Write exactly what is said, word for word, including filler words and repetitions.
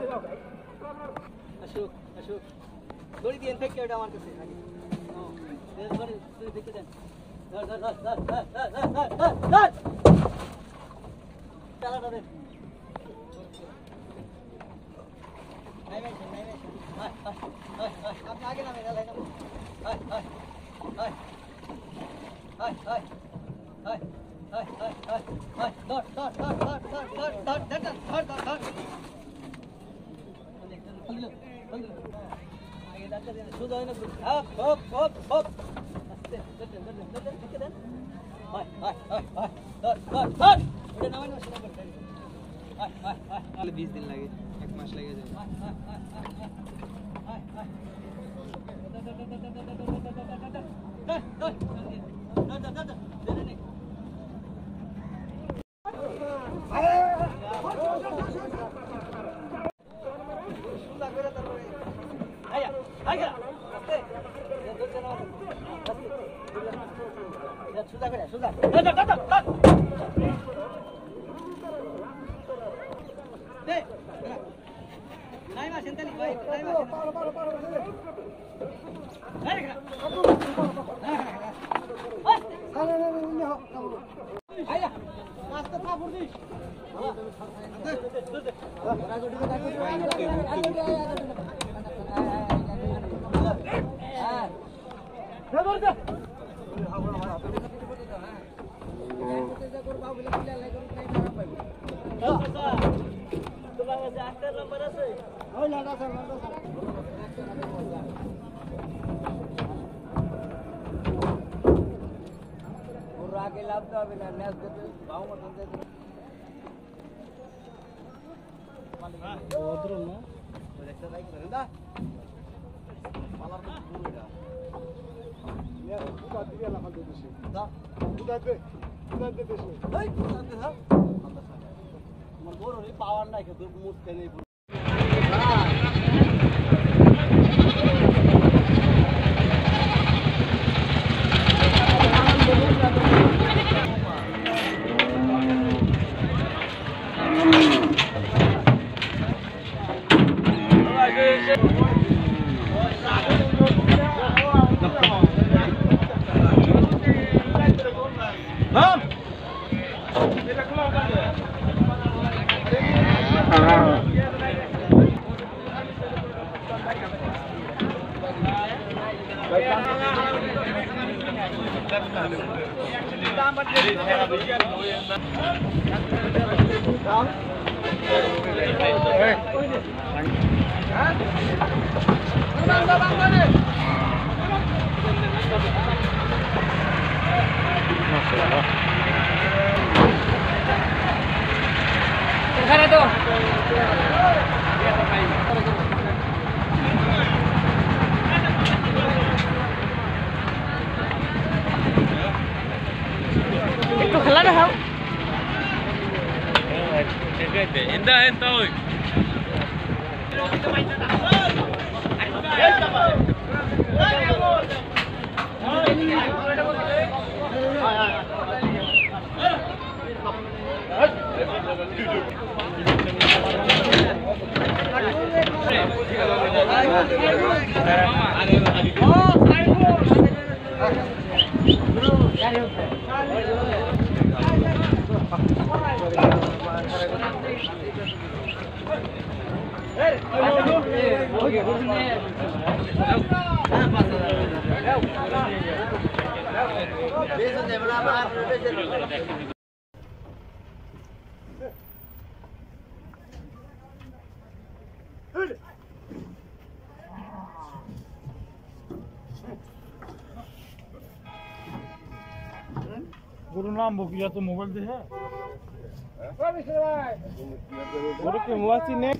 अशोक अशोक थोड़ी देर तक क्या डांस करते हैं देख बार थोड़ी देख के देख दर दर दर दर दर दर दर दर चला दर नहीं नहीं नहीं नहीं हाय हाय हाय हाय अपने आगे ना मेरा लाइन हाय हाय हाय हाय हाय हाय हाय हाय हाय हाय दर दर दर दर दर दर दर दर दर दर अगले अगले आगे डालते हैं शुद्ध होने को हॉप हॉप हॉप हॉप अस्ते डट डट डट डट ठीक है ना हाय हाय हाय हाय डट डट डट ये नाम है मशीन पर हाय हाय हाय अगले बीस दिन लगे एक मास लगे जाए हाय हाय हाय हाय हाय डट डट डट डट डट डट डट डट डट डट डट डट या तो मोबाइल दे है गुरु के मुआसी ने